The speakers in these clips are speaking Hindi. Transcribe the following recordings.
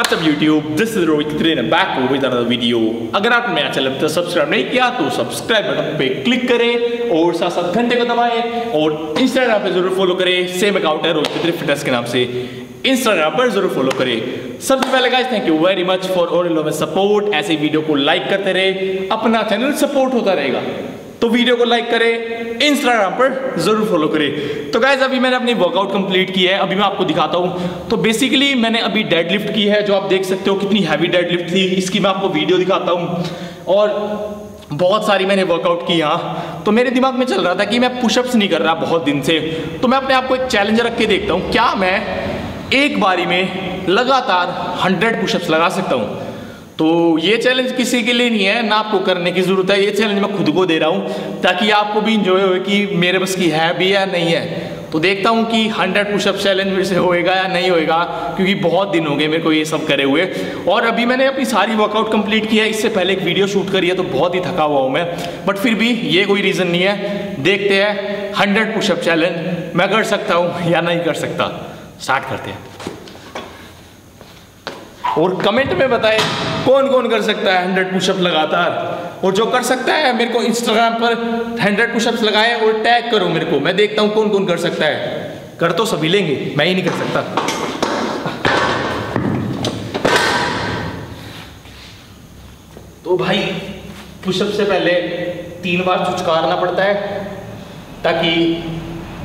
What's up YouTube, this is Rohitra. Today I'm back with another video. अगर आपने मेरा चैनल तक सब्सक्राइब नहीं किया तो सब्सक्राइब बटन पे क्लिक करें और साथ घंटे को दबाएं और Instagram पे जरूर फॉलो करें. सेम अकाउंट है रोहित्र फिटनेस के नाम से. Instagram पर जरूर फॉलो करें. सबसे पहले guys thank you very much for all your support. ऐसे वीडियो को लाइक करते रहे, अपना चैनल सपोर्ट होता रहेगा. तो वीडियो को लाइक करें, इंस्टाग्राम पर जरूर फॉलो करें. तो गाइज अभी मैंने अपनी वर्कआउट कंप्लीट की है, अभी मैं आपको दिखाता हूँ. तो बेसिकली मैंने अभी डेडलिफ्ट की है, जो आप देख सकते हो कितनी हैवी डेडलिफ्ट थी. इसकी मैं आपको वीडियो दिखाता हूँ और बहुत सारी मैंने वर्कआउट की यहाँ. तो मेरे दिमाग में चल रहा था कि मैं पुशअप्स नहीं कर रहा बहुत दिन से, तो मैं अपने आप को एक चैलेंज रख के देखता हूँ क्या मैं एक बारी में लगातार 100 पुशअप्स लगा सकता हूँ. तो ये चैलेंज किसी के लिए नहीं है, ना आपको करने की ज़रूरत है. ये चैलेंज मैं खुद को दे रहा हूँ ताकि आपको भी इंजॉय हो कि मेरे बस की है भी या नहीं है. तो देखता हूँ कि 100 पुशअप चैलेंज मेरे से होएगा या नहीं होएगा, क्योंकि बहुत दिन हो गए मेरे को ये सब करे हुए. और अभी मैंने अपनी सारी वर्कआउट कंप्लीट की है, इससे पहले एक वीडियो शूट करी है, तो बहुत ही थका हुआ हूँ मैं. बट फिर भी ये कोई रीज़न नहीं है, देखते हैं 100 पुशअप चैलेंज मैं कर सकता हूँ या नहीं कर सकता. स्टार्ट करते हैं और कमेंट में बताएं कौन कौन कर सकता है 100 पुशअप लगातार. और जो कर सकता है मेरे को इंस्टाग्राम पर 100 पुशअप्स लगाए और टैग करो मेरे को, मैं देखता हूँ कौन कौन कर सकता है. कर तो सभी लेंगे, मैं ही नहीं कर सकता. तो भाई पुशअप से पहले 3 बार चुचकारना पड़ता है ताकि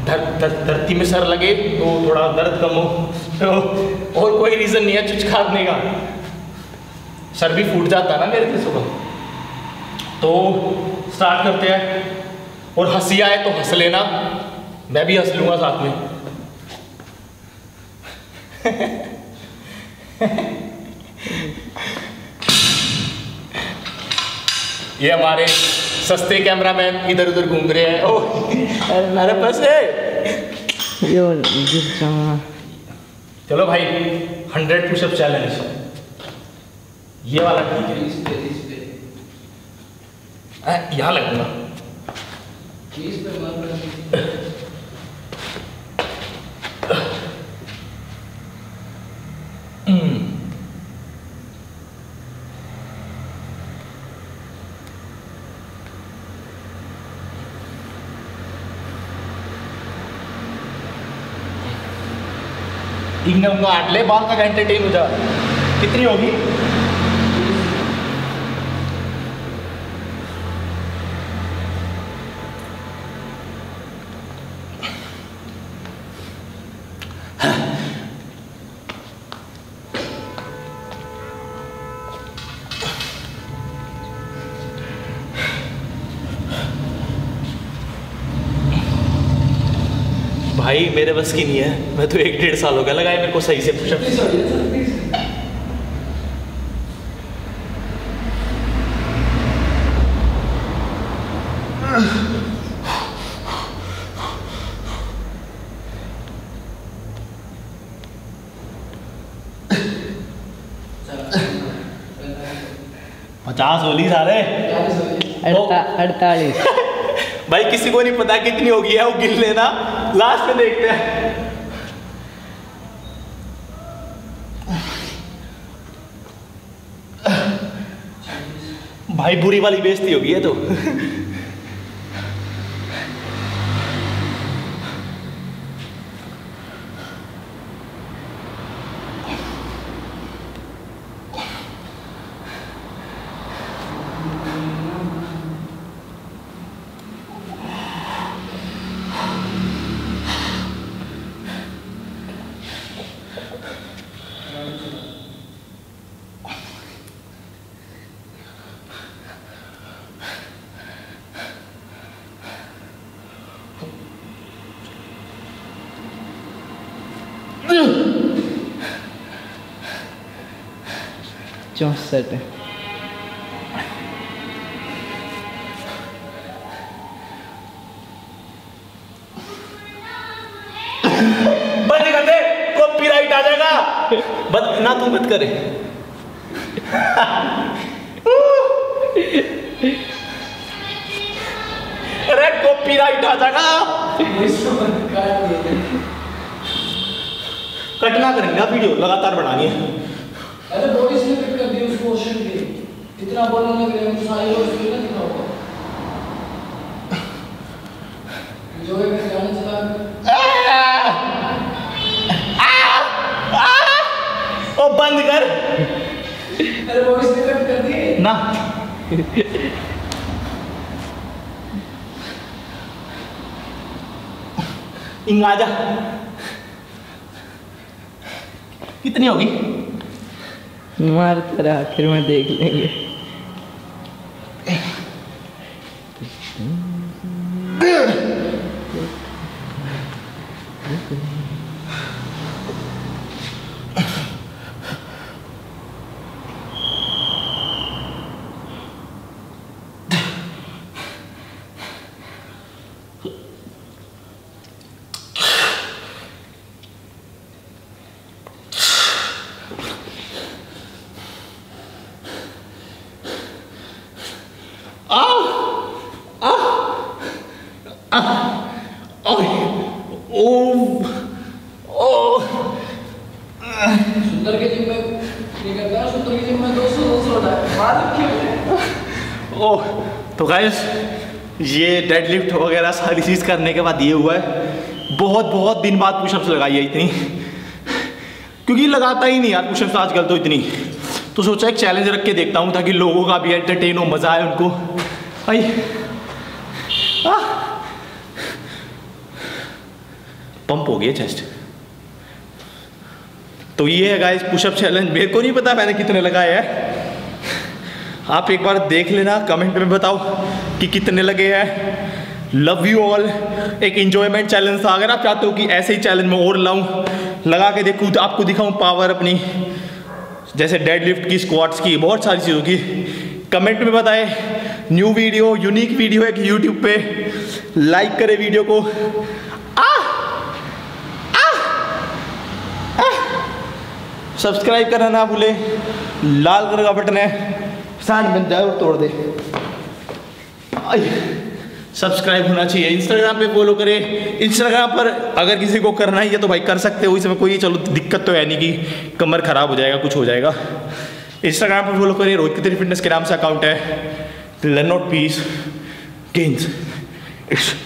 धरती में सर लगे तो थोड़ा दर्द कम हो. और कोई रीज़न नहीं है चुचकारने का, सर भी फूट जाता ना मेरे से सुबह. तो स्टार्ट करते हैं और हंसी आए तो हंस लेना, मैं भी हंस लूँगा साथ में. ये हमारे सस्ते कैमरामैन इधर उधर घूम रहे हैं. ओह मेरे पास है. चलो भाई 100 पुशअप चैलेंज ये वाला ठीक है. यहाँ लगना आटले बाल का एंटरटेन हो जा. कितनी होगी? भाई मेरे बस की नहीं है, मैं तो 1-1.5 साल हो गया लगाए मेरे को सही से पुशअप. 50 होली सारे 48. भाई किसी को नहीं पता कितनी होगी है, वो गिन लेना, लास्ट में देखते हैं. भाई बुरी वाली बेइज्जती होगी है तो. सेट है. बंद कर दे, कॉपीराइट आ जाएगा. बंद ना तू मत करे. अरे कॉपीराइट आ जाएगा. कट ना करेंगे, वीडियो लगातार बनानी है. अरे बॉडी से फिट कर दिया उसको ओशन के इतना बोलने लग रहे हैं सारे लोग सुनने लग रहे हैं जो है मैं जाने चला ओ बंद कर अरे बॉडी से फिट कर दिए ना इंगाजा कितनी होगी मार तेरा आखिर में देख लेंगे तो गाइस ये डेडलिफ्ट वगैरह सारी चीज़ करने के बाद ये हुआ है बहुत बहुत दिन बाद पुशअप्स लगाई है इतनी क्योंकि लगाता ही नहीं यार पुशअप्स आजकल तो इतनी तो सोचा एक चैलेंज रख के देखता हूँ ताकि लोगों का भी एंटरटेन हो मज़ा आए उनको भाई पंप हो गया चेस्ट। तो ये है गाइस पुशअप चैलेंज। मेरे को नहीं पता मैंने कितने लगाए हैं, आप एक बार देख लेना कमेंट में बताओ कि कितने लगे हैं। Love you all. एक इंजॉयमेंट चैलेंज था, अगर आप चाहते हो कि ऐसे ही चैलेंज में और लाऊं लगा के देखूं तो आपको दिखाऊं पावर अपनी जैसे डेडलिफ्ट की स्क्वाट्स की बहुत सारी चीज़ों की, कमेंट में बताएं। न्यू वीडियो यूनिक वीडियो है कि यूट्यूब पे लाइक करें वीडियो को। सब्सक्राइब करना ना भूले, लाल कलर का बटन है सान बन जाए और तोड़ दे, सब्सक्राइब होना चाहिए। इंस्टाग्राम पे फॉलो करें। इंस्टाग्राम पर अगर किसी को करना ही है तो भाई कर सकते हो, इसमें कोई चलो दिक्कत तो है नहीं कि कमर खराब हो जाएगा कुछ हो जाएगा। इंस्टाग्राम पर फॉलो करें, रोहित की तेरी फिटनेस के नाम से अकाउंट है। Learn not peace gains.